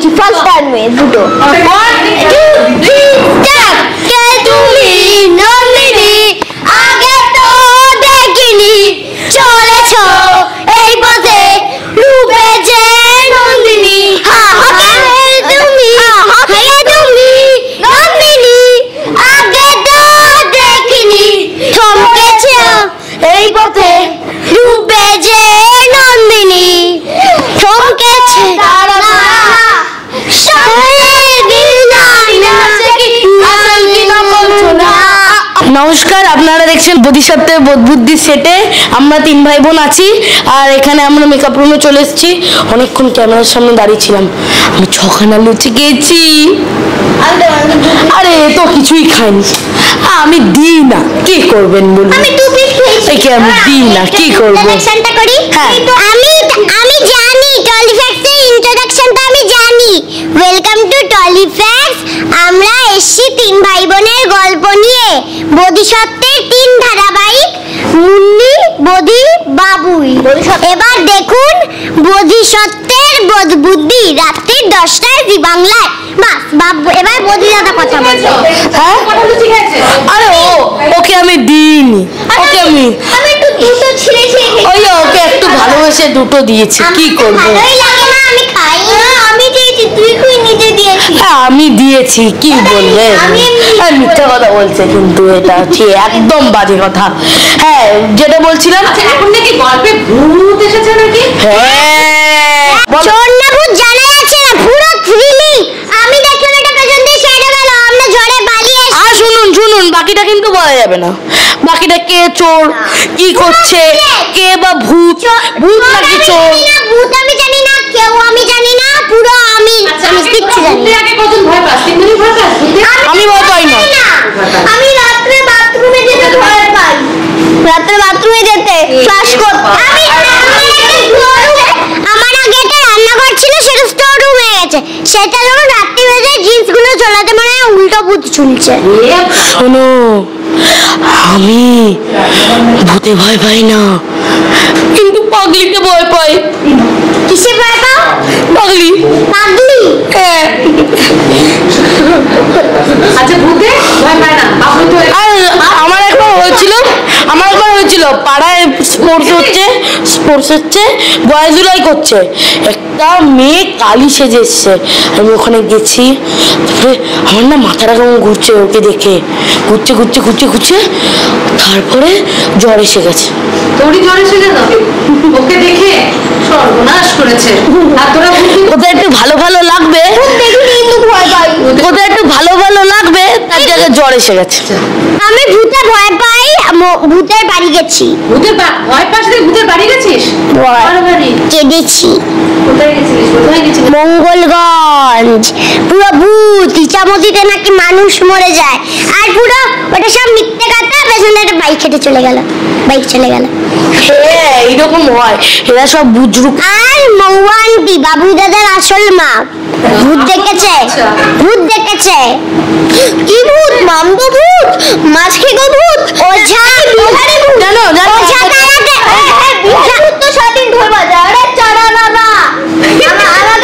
language first language duto 1 2 3 step ke tumi nalini age to dekhini cholecho ei boje rube je nalini ha age tumi nalini age to dekhini thomkecho ei boje rube je nalini thomkecho নমস্কার আপনারা দেখছেন বোধিসত্ত্বের বোধবুদ্ধি সেটে আমরা তিন ভাই বোন আছি আর এখানে আমরা মেকআপ রুমে চলে এসেছি অনেকক্ষণ ক্যামেরার সামনে দাঁড়িয়ে ছিলাম আমি ছখানা লুচি খেয়েছি আরে তো কিছুই খাইনি আমি দিই না কি করবেন বলুন আমি দু পিস খেয়েছি আমি দিই না কি করব ইন্ট্রোডাকশনটা করি আমি জানি টলি ফ্যাক্টসের ইন্ট্রোডাকশনটা আমি জানি ওয়েলকাম টু টলি ফ্যাক্টস আমরা এসেছি তিন ভাই বোনের গল্প নিয়ে বোধিসত্ত্বের তিন ধারাবাহিক মুন্নি বোধি বাবুই এবার দেখুন বোধিসত্ত্বের বোধবুদ্ধি রাত্রি 10টায় জি বাংলায় বাস বাবু এবার বোধি দাদা কথা বলছে হ্যাঁ কথা তো ঠিক আছে আরে ওকে আমি দিইনি ওকে আমি একটু দুটো ছিঁড়ে ছিঁড়ে ওই ওকে একটু ভালোবেসে দুটো দিয়েছি কি করব ভালোই লাগে না আমি খাই না আমি দিয়েছি তুই কই নিজে দিয়েছিস হ্যাঁ আমি দিয়েছি কি বললে আমি মিথ্যা কথা বলছে কিন্তু এটা ঠিক একদম বাজে কথা হ্যাঁ যেটা বলছিলাম এখন নাকি গল্পে ভূত এসেছে নাকি হ্যাঁ চন্না ভূত জানা আছে না পুরো থ্রিলি আমি দেখলাম এটা পর্যন্ত ছেড়ে গেল আমরা ঝড়ে বালি আসি আর শুনুন শুনুন বাকিটা কিন্তু বলা যাবে না বাকিটা কে চোর কি করছে কে বা ভূত ভূত নাকি চোর না ভূত আমি জানি না কেউ আমি জানি না পুরো আমি কিছু জানি না আগে কতজন ভয় পাস তিনজনই ভয় পাস আমি ভয় পাই না আমি রাতে বাথরুমে যেতে ভয় পাই রাতে বাথরুমে যেতে ফ্ল্যাশ করতে আমি আমার আগে একটা রান্না করছিল সেটা স্টোর রুমে গেছে সেটা যখন রাতে বেজে জিন্সগুলো ঝোলাতে মানে উল্টো ভূত ঝুলছে শোনো আমি ভূতে ভয় পাই না কিন্তু পাগলিকে ভয় পাই কিসে ভয় পাও পাগলি পাগলি হ্যাঁ আচ্ছা ভূতে ভয় পায় না পাগলি তো আমার একবার হয়েছিল পাড়ায় স্পোর্টস হচ্ছে বয়জুলাই করছে একটা মেয়ে কালি সেজে এসছে আমি ওখানে গেছি তারপরে আমার না মাথাটা কেমন ঘুরছে ওকে দেখে ঘুরছে তারপরে জ্বর এসে গেছে তোরই জ্বর এসে গেল ওকে দেখে সর্বনাশ করেছে আর তোরা ওদের একটু ভালো ভালো লাগবে ওদের একটু ভালো ভালো লাগবে তার জায়গায় জ্বর এসে গেছে আমি ভূতে ভয় পাই ভূতের বাড়ি গেছি ভূতের ভয় পাস রে ভূতের বাড়ি গেছিস বড় বাড়ি গেছি কোথায় গেছিস মঙ্গলগঞ্জ পুরো ভূত ইচ্ছামতিতে নাকি মানুষ মরে যায় আর পুরো ওটা সব মিথ্যে কথা পেছনে একটা বাইক হেঁটে চলে গেল হ্যাঁ এরকম হয় এরা সব বুজরুক আর মৌয়ান্তি বাবু দাদার আসল মা ভূত দেখেছে কি ভূত মামগো ভূত মাছকে গো ভূত ওঝা জানো ওঝা তারাতে ভূত তো সাথে ধরবা যায় আরে চারা বাবা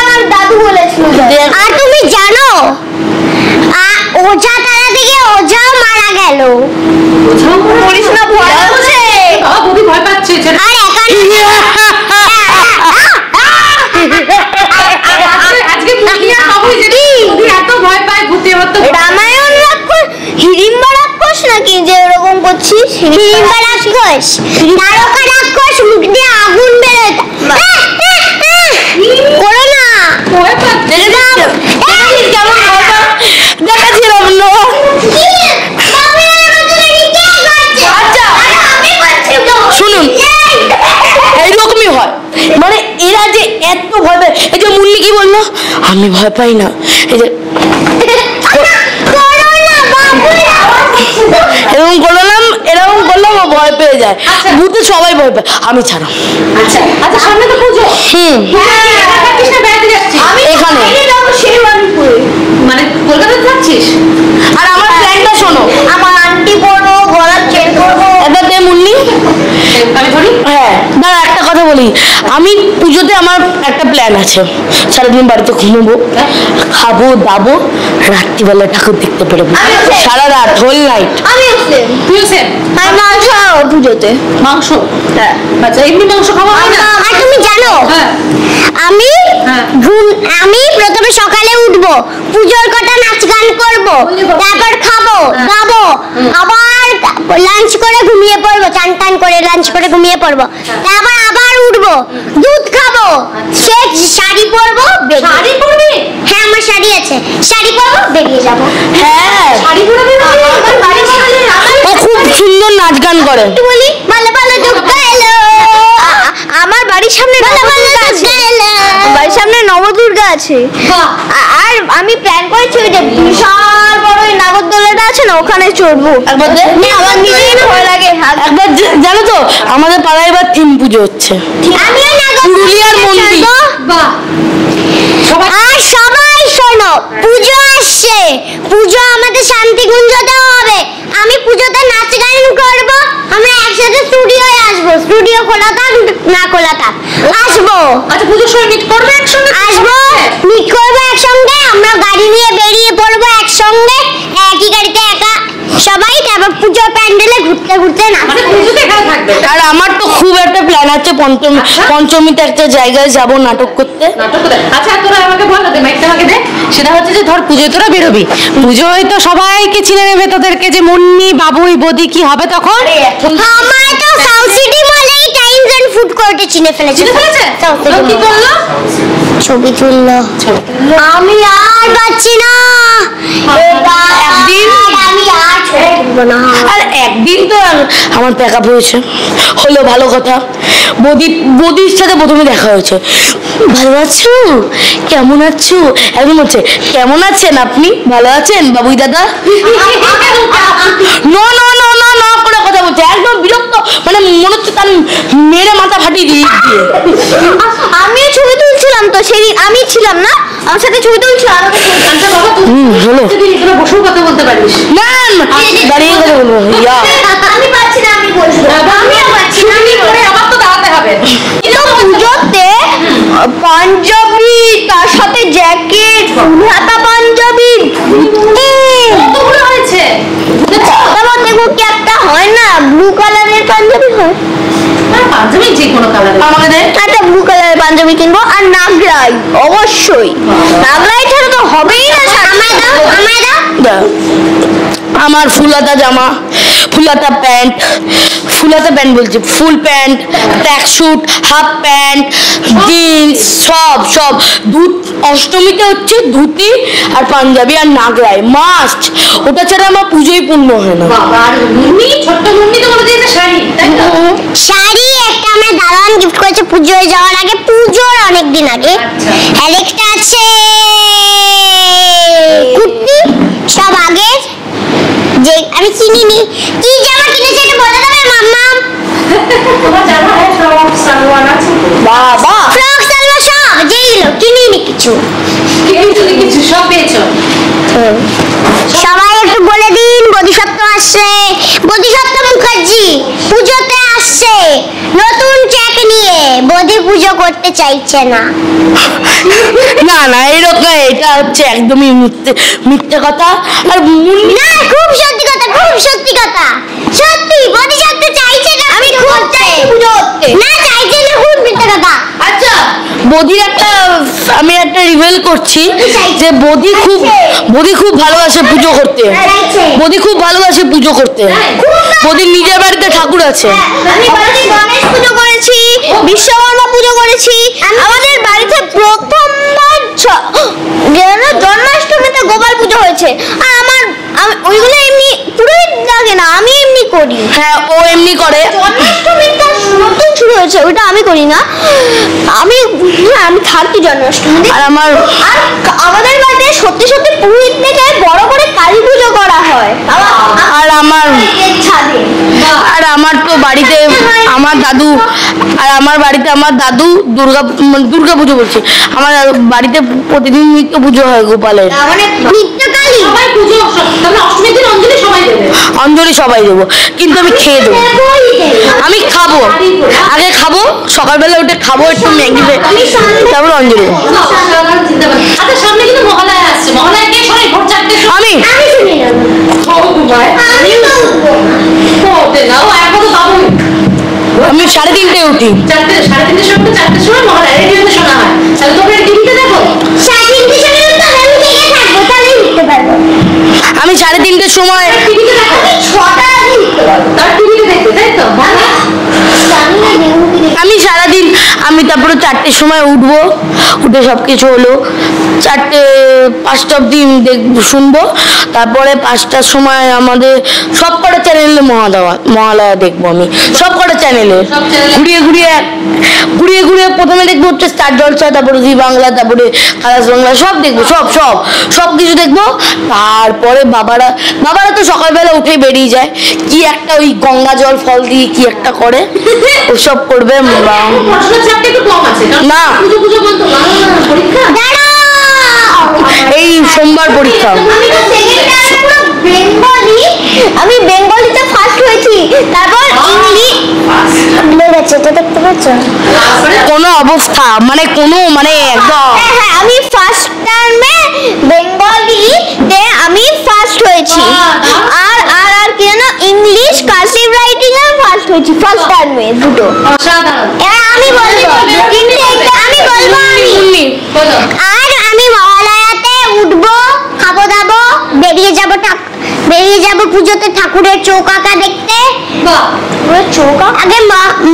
আমার দাদু বলেছিল আর তুমি জানো ওঝা তারা থেকে ওঝা মারা গেল ওঝা মরিস না ভয় আছে বাবা বুদ্ধি ভয় পাচ্ছে আর শুনুন এইরকমই হয় মানে এরা যে এত ভয় পায় এই যে মুন্নি কি বললো আমি ভয় পাই না এই যে আমি ছাড়া মানে কলকাতা যাচ্ছিস আর আমার প্ল্যানটা শোনো আমার আন্টি পড়বো গলা চেক করবো এটা দে মুন্নি আমি ধরি হ্যাঁ দাঁড়া একটা কথা বলি আমি পূজোতে আমার একটা প্ল্যান আছে, সারাদিন বাড়িতে ঘুমবো, খাবো দাবো, রাত্রিবেলা ঠাকুর দেখতে পেরবো, সারা রাত হোল নাইট। আমি পুজোতে মাংস, আচ্ছা এমনি মাংস খাবো না। আর তুমি জানো আমি প্রথমে সকালে উঠবো, পুজোর কথা নাচ গান করবো, তারপর খাবো খাবো, আবার লাঞ্চ করে ঘুমিয়ে পড়বো, চান টান করে লাঞ্চ করে ঘুমিয়ে পড়বো, তারপর আবার উঠবো, দুধ খাবো, সে শাড়ি পরবো, শাড়ি পরবে, হ্যাঁ আমার শাড়ি আছে, শাড়ি পরবো, বেরিয়ে যাবো। হ্যাঁ শাড়ি পরবে, খুব সুন্দর নাচ গান করে, বলি ভালো ভালো দুঃখ এলো আমার বাড়ির সামনে, বাড়ির সামনে নবদুর্গা আছে। আর আমি প্ল্যান করেছি ওই যে বিশাল বড় নাগরদোলাটা আছে না, ওখানে চড়বো। একবার জানো তো আমাদের পাড়ায় এবার তিন পুজো হচ্ছে, আর সবাই শোনো, পুজো আসছে, পুজো আমাদের শান্তি গুঞ্জতেও হবে, আমি পুজোতে নাচ গান করবো, আমরা একসাথে স্টুডিওয় আসবো, স্টুডিও খোলা থাক না খোলা থাক আসবো। আচ্ছা পুজোর সময় মিট করবো একসঙ্গে, আসবো মিট করবো একসঙ্গে, আমরা গাড়ি নিয়ে বেরিয়ে পড়বো একসঙ্গে, একই গাড়িতে একা সবাই, তারপর পুজোর প্যান্ডেলে ঘুরতে ঘুরতে নাচবো। পুজোতে একা থাকবে। আর আমার তো খুব একটা প্ল্যান আছে, পঞ্চমীতে একটা জায়গায় যাবো নাটক করতে। আচ্ছা তোরা আমাকে বল না, মাইকটা আমাকে দে। সেটা হচ্ছে যে ধর পুজোয় তোরা বেরোবি, পুজোয় তো সবাইকে চিনে নেবে তোদেরকে, যে মুন্নি বাবুই বদি, কি হবে তখন? আমার তো সাউথ সিটি মলেই টাইম জোন ফুড কোর্টে চিনে ফেলেছে। কি করলো? ছবি তুললো। আমি আর পাচ্ছি না, আর একদিন তো আমার প্যাকআপ হয়েছে, হলো ভালো কথা, বদির সাথে প্রথমে দেখা হয়েছে, ভালো আছো কেমন আছো, একদম হচ্ছে কেমন আছেন আপনি ভালো আছেন বাবুই দাদা, না না না না না করে কথা বলছে, একদম বিরক্ত, মানে মনে হচ্ছে তার মেরে মাথা ফাটিয়ে দিয়ে। আমিও ছবি তুলছিলাম তো সেদিন, আমি ছিলাম না, আমার সাথে ছবি তুলছিলাম। বসেও কথা বলতে পারিস না, দাঁড়িয়ে কথা বলবো, আমি পাচ্ছি না, আমি বলছি আবার তো দাঁড়াতে হবে। পুজোতে পাঞ্জাবি, তার সাথে জ্যাকেট, ফুলহাতা পাঞ্জাবি হয়েছে, দেখো কি একটা হয় না, ব্লু কালারের পাঞ্জাবি হয়, পাঞ্জাবি যে কোনো কালার, আমাদের একটা ব্লু কালারের পাঞ্জাবি কিনবো, আর নাগরাই অবশ্যই, নাগরাই ছাড়া তো হবেই না। আমার ফুলাতা জামা, ফুলাতা প্যান্ট, ফুলাতা প্যান্ট বলছি, full pant, track suit, half pant, jeans, সব সব। অষ্টমীতে হচ্ছে ধুতি আর পাঞ্জাবি আর নাগরাই মাস্ট, ওটা ছাড়া আমার পুজোই পূর্ণ হয় না। শাড়ি একটা আমার দারুণ গিফট করেছে পুজোয় যাওয়ার আগে, পুজোর অনেকদিন আগে, আরেকটা আছে কুর্তি, সব আগে যে আমি কিনিনি। কি জামা কিনেছে এটা বলে দেবে মাম্মা? তোমার জামা আছে ফ্রক সালোয়ার আছে, বাবা ফ্রক সালোয়ার সব যেইলো কিনিনি, কিছু কিন্তু কিছু সব পেয়েছো। সবাই একটু বলে দিন, বোধিসত্ত্ব আসছে, বোধিসত্ত্ব মুখার্জি পুজোতে আসছে নতুন চেক নিয়ে, বোধি পুজো করতে চাইছে না। না না এরকম, এটা হচ্ছে একদমই মিথ্যে কথা, আর না খুব সত্যি কথা, খুব সত্যি কথা, সত্যি বোধিসত্ত্ব চাইছে না, আমি খুব চাই পুজো করতে, না চাইছে না, খুব মিথ্যে কথা। আচ্ছা বোধির একটা, আমি একটা রিভেল করছি যে বোধি খুব ভালোবাসে পুজো করতে, বোধি খুব ভালোবাসে পুজো করতে, বোধি নিজের বাড়িতে ঠাকুর আছে, গণেশ পুজো করেছি, বিশ্বকর্মা পুজো করেছি, আমাদের বাড়িতে প্রথমবার জন্মাষ্টমীতে গোপাল পুজো হয়েছে, আর আমার ওইগুলো এমনি পুরোহিত লাগে না, আমি এমনি করি। হ্যাঁ ও এমনি করে, জন্মাষ্টমীটা নতুন শুরু হয়েছে, ওটা আমি করি না, আমি থাকি জন্মাষ্টমীতে। আর আমাদের বাড়িতে সত্যি সত্যি পুরোহিত থেকে বড় করে কালী পুজো করা হয়, আর আমার তো বাড়িতে আমার দাদু আর আমার বাড়িতে আমার দাদু দুর্গা পুজো করছে। আমার বাড়িতে প্রতিদিন নিত্য পুজো হয় গোপালের, অঞ্জলি সবাই দেবো, কিন্তু আমি খেয়ে দেবো, আমি খাবো, আগে খাবো, সকালবেলা উঠে খাবো একটু ম্যাগি, তারপর অঞ্জলি। আমি আমি 3:30 উঠি, 3:30 সময় মহলায় রেডিওতে শোনা হয়। তাহলে তোমরা টিভিতে দেখো 3:30 সময়, আমি জেগে থাকবো, তাহলে উঠতে পারবো। আমি 3:30 সময় টিভিতে দেখো, 6টা আমি উঠতে পারবো, তার টিভিতে দেখতে তাই তো ভালো। আমি সারাদিন, আমি তারপরে 4টের সময় উঠবো, উঠে সব কিছু হলো 4-5টা অবধি শুনবো, তারপরে 5টার সময় আমাদের সব কটা চ্যানেলে মহালয়া দেখবো। আমি সব কটা চ্যানেলে ঘুরিয়ে প্রথমে দেখবো হচ্ছে স্টার জলসা, তারপরে জি বাংলা, তারপরে খালাস বাংলা, সব দেখবো, সব কিছু দেখবো। তারপরে বাবারা তো সকালবেলা উঠে বেরিয়ে যায়, কি একটা ওই গঙ্গা জল ফল দিয়ে কি একটা করে, ওসব করবে। না এই সোমবার পরীক্ষা, আমি বেঙ্গলিতে ফার্স্ট হয়েছি, তারপর ইংলিশ বেড়েছে, এটা দেখতে পাচ্ছ কোনো অবস্থা, মানে কোনো মানে একদম। হ্যাঁ, আমি ফার্স্ট টার্মে বেঙ্গলিতে আমি ফার্স্ট হয়েছি, আর আর আর কি জানো ইংলিশ কার্সিভ রাইটিং এ ফার্স্ট হয়েছি ফার্স্ট টার্মে দুটো। হ্যাঁ, আমি বলবো, আমি বলো, আর আমি মহালয়াতে উঠবো, খাবো দাবো, বেরিয়ে যাবো পুজোতে ঠাকুরের চৌকাকা দেখতে। আগে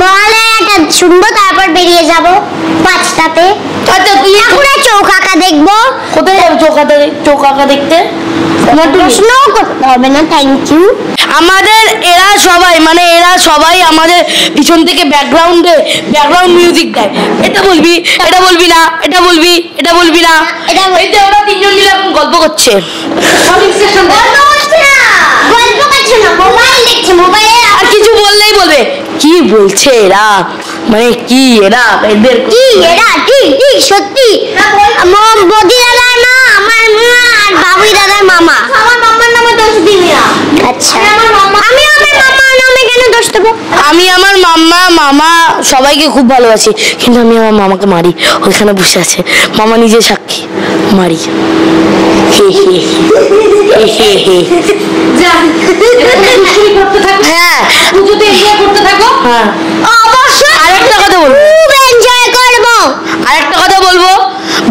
মহালয়াটা শুনবো, তারপর বেরিয়ে যাবো 5টাতে ঠাকুরের চৌকাকা দেখবো। কোথায় যাবো চৌকাকা দেখতে? এরা সবাই আমাদের পিছন থেকে ব্যাকগ্রাউন্ড মিউজিক দেয়, এটা বলবি, এটা বলবি না, এটা বলবি, এটা বলবি না, এটা বলতে ওরা তিনজন মিলে এখন গল্প করছে। আর কিছু বললেই বলবে কি বলছে এরা, মানে কি এরা, এদের কি এরা কি সত্যি। বৌদি দাদার মা আমার মা, আর বাবুই দাদার মামা। আমার মামার নামে দোষ দিবি না। আচ্ছা, আমি আমার মামার নামে কেন দোষ দেবো? আমি আমার মামা সবাইকে খুব ভালোবাসি, কিন্তু আমি আমার মামাকে মারি। ওইখানে বসে আছে মামা, নিজে সাক্ষী, মারি। হ্যাঁ, আরেকটা কথা বলবো,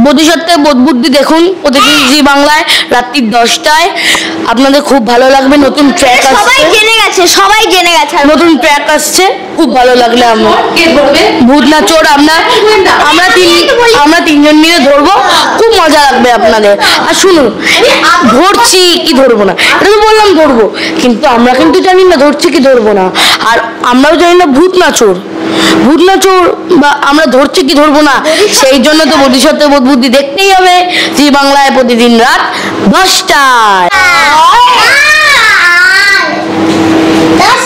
বোধিসত্ত্বের বোধবুদ্ধি দেখুন প্রতিদিন জি বাংলায় রাত্রি 10টায়, আপনাদের খুব ভালো লাগবে। নতুন ট্র্যাক আসছে, সবাই জেনে গেছে নতুন ট্র্যাক আসছে, খুব ভালো লাগলে আমার ভূত না চোর আমরা তিনজন মিলে ধরবো, খুব মজা লাগবে আপনাদের। আর শুনুন, ধরছি কি ধরবো না, এটা তো বললাম ধরবো, কিন্তু আমরা কিন্তু জানি না ধরছি কি ধরবো না, আর আমরাও জানি না ভূত না চোর বা আমরা ধরছি কি ধরবো না। সেই জন্য তো বোধিসত্ত্বের বোধবুদ্ধি দেখতেই হবে জি বাংলায় প্রতিদিন রাত 10টায়।